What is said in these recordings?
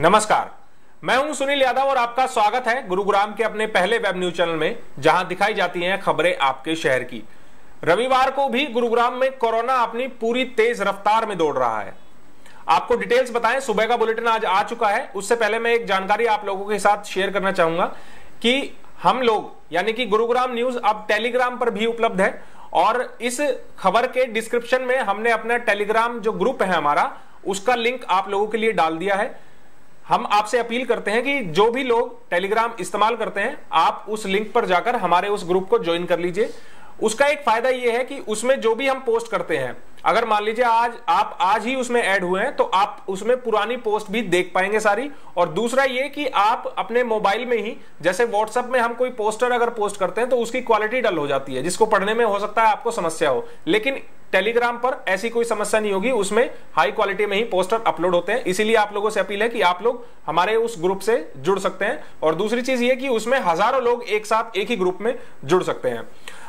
नमस्कार, मैं हूं सुनील यादव और आपका स्वागत है गुरुग्राम के अपने पहले वेब न्यूज चैनल में, जहां दिखाई जाती हैं खबरें आपके शहर की। रविवार को भी गुरुग्राम में कोरोना अपनी पूरी तेज रफ्तार में दौड़ रहा है। आपको डिटेल्स बताएं, सुबह का बुलेटिन आज आ चुका है। उससे पहले मैं एक जानकारी आप लोगों के साथ शेयर करना चाहूंगा कि हम लोग यानी कि गुरुग्राम न्यूज अब टेलीग्राम पर भी उपलब्ध है और इस खबर के डिस्क्रिप्शन में हमने अपना टेलीग्राम जो ग्रुप है हमारा, उसका लिंक आप लोगों के लिए डाल दिया है। हम आपसे अपील करते हैं कि जो भी लोग टेलीग्राम इस्तेमाल करते हैं, आप उस लिंक पर जाकर हमारे उस ग्रुप को ज्वाइन कर लीजिए। उसका एक फायदा यह है कि उसमें जो भी हम पोस्ट करते हैं, अगर मान लीजिए आप आज ही उसमें ऐड हुए हैं, तो आप उसमें पुरानी पोस्ट भी देख पाएंगे सारी। और दूसरा ये कि आप अपने मोबाइल में ही, जैसे व्हाट्सएप में हम कोई पोस्टर अगर पोस्ट करते हैं तो उसकी क्वालिटी डल हो जाती है, जिसको पढ़ने में हो सकता है आपको समस्या हो, लेकिन टेलीग्राम पर ऐसी कोई समस्या नहीं होगी। उसमें हाई क्वालिटी में ही पोस्टर अपलोड होते हैं। इसीलिए आप लोगों से अपील है कि आप लोग हमारे उस ग्रुप से जुड़ सकते हैं। और दूसरी चीज ये कि उसमें हजारों लोग एक साथ एक ही ग्रुप में जुड़ सकते हैं।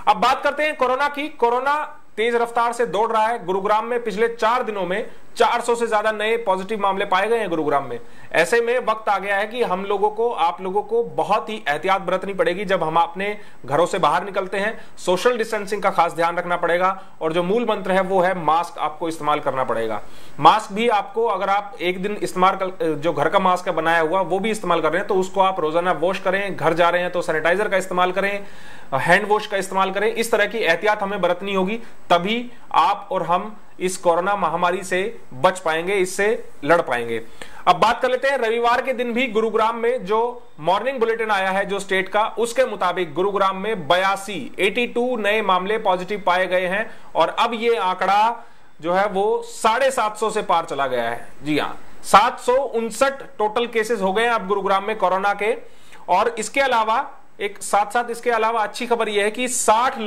अब बात करते हैं कोरोना की। कोरोना तेज रफ्तार से दौड़ रहा है। गुरुग्राम में पिछले 4 दिनों में 400 से ज्यादा नए पॉजिटिव मामले पाए गए हैं गुरुग्राम में। ऐसे में वक्त आ गया है कि हम लोगों को, आप लोगों को बहुत ही एहतियात बरतनी पड़ेगी। जब हम अपने घरों से बाहर निकलते हैं, सोशल डिस्टेंसिंग का खास ध्यान रखना पड़ेगा। और जो मूल मंत्र है वो है मास्क, आपको इस्तेमाल करना पड़ेगा। मास्क भी आपको, अगर आप एक दिन इस्तेमाल, जो घर का मास्क है बनाया हुआ, वो भी इस्तेमाल कर रहे हैं तो उसको आप रोजाना वॉश करें। घर जा रहे हैं तो सैनिटाइजर का इस्तेमाल करें, हैंड वॉश का इस्तेमाल करें। इस तरह की एहतियात हमें बरतनी होगी, तभी आप और हम इस कोरोना महामारी से बच पाएंगे, इससे लड़ पाएंगे। अब बात कर लेते हैं, रविवार के दिन भी गुरुग्राम में जो मॉर्निंग बुलेटिन आया है जो स्टेट का, उसके मुताबिक गुरुग्राम में 82 नए मामले पॉजिटिव पाए गए हैं। और अब ये आंकड़ा जो है वो 750 से पार चला गया है। जी हाँ, 759 टोटल केसेस हो गए हैं अब गुरुग्राम में कोरोना के। और इसके अलावा इसके अलावा अच्छी खबर यह है कि 60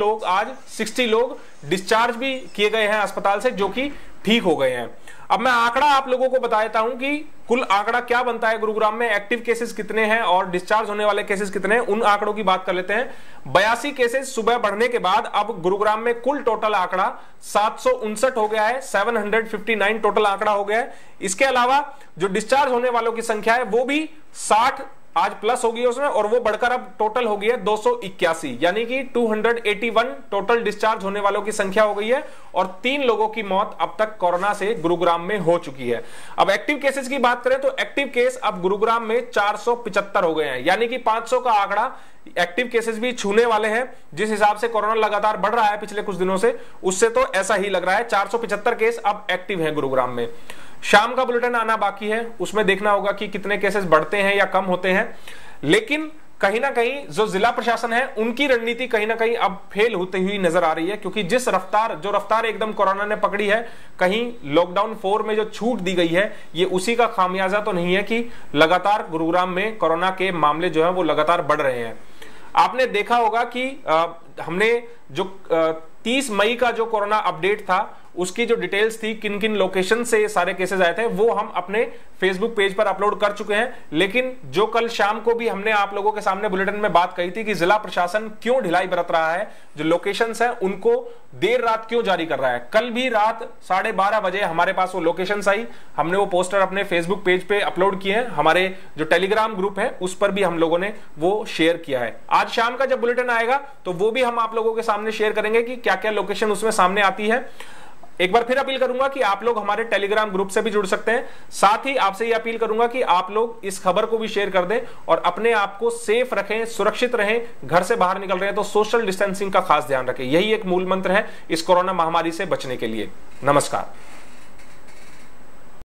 लोग डिस्चार्ज भी किए गए हैं अस्पताल से, जो कि ठीक हो गए हैं। अब मैं आंकड़ा आप लोगों को बता देता हूं कि कुल आंकड़ा क्या बनता है गुरुग्राम में, एक्टिव केसेस कितने हैं और डिस्चार्ज होने वाले केसेस कितने हैं, उन आंकड़ों की बात कर लेते हैं। 82 केसेस सुबह बढ़ने के बाद अब गुरुग्राम में कुल टोटल आंकड़ा 759 हो गया है, 759 टोटल आंकड़ा हो गया है। इसके अलावा जो डिस्चार्ज होने वालों की संख्या है वो भी 60 आज प्लस होगी उसमें, और वो बढ़कर अब टोटल हो गई है 281, यानी कि 281 टोटल डिस्चार्ज होने वालों की संख्या हो गई है। और 3 लोगों की मौत अब तक कोरोना से गुरुग्राम में हो चुकी है। अब एक्टिव केसेस की बात करें तो एक्टिव केस अब गुरुग्राम में 475 हो गए हैं, यानी कि 500 का आंकड़ा एक्टिव केसेस भी छूने वाले हैं। जिस हिसाब से कोरोना लगातार बढ़ रहा है पिछले कुछ दिनों से, उससे तो ऐसा ही लग रहा है। 475 केस अब एक्टिव है गुरुग्राम में। शाम का बुलेटिन आना बाकी है, उसमें देखना होगा कि कितने केसेस बढ़ते हैं या कम होते हैं। लेकिन कहीं ना कहीं जो जिला प्रशासन है, उनकी रणनीति कहीं ना कहीं अब फेल होती हुई नजर आ रही है, क्योंकि जो रफ्तार एकदम कोरोना ने पकड़ी है, कहीं लॉकडाउन 4 में जो छूट दी गई है, ये उसी का खामियाजा तो नहीं है कि लगातार गुरुग्राम में कोरोना के मामले जो है वो लगातार बढ़ रहे हैं। आपने देखा होगा कि हमने जो 30 मई का जो कोरोना अपडेट था, उसकी जो डिटेल्स थी, किन किन लोकेशन से ये सारे केसेस आए थे, वो हम अपने फेसबुक पेज पर अपलोड कर चुके हैं। लेकिन जो कल शाम को भी हमने आप लोगों के सामने बुलेटिन में बात कही थी कि जिला प्रशासन क्यों ढिलाई बरत रहा है, जो लोकेशंस हैं उनको देर रात क्यों जारी कर रहा है, कल भी रात 12:30 बजे हमारे पास वो लोकेशंस आई। हमने वो पोस्टर अपने फेसबुक पेज पे अपलोड किए हैं, हमारे जो टेलीग्राम ग्रुप है उस पर भी हम लोगों ने वो शेयर किया है। आज शाम का जब बुलेटिन आएगा तो वो भी हम आप लोगों के सामने शेयर करेंगे कि क्या क्या लोकेशन उसमें सामने आती है। एक बार फिर अपील करूंगा कि आप लोग हमारे टेलीग्राम ग्रुप से भी जुड़ सकते हैं। साथ ही आपसे यह अपील करूंगा कि आप लोग इस खबर को भी शेयर कर दें और अपने आप को सेफ रखें, सुरक्षित रहें। घर से बाहर निकल रहे हैं तो सोशल डिस्टेंसिंग का खास ध्यान रखें, यही एक मूल मंत्र है इस कोरोना महामारी से बचने के लिए। नमस्कार।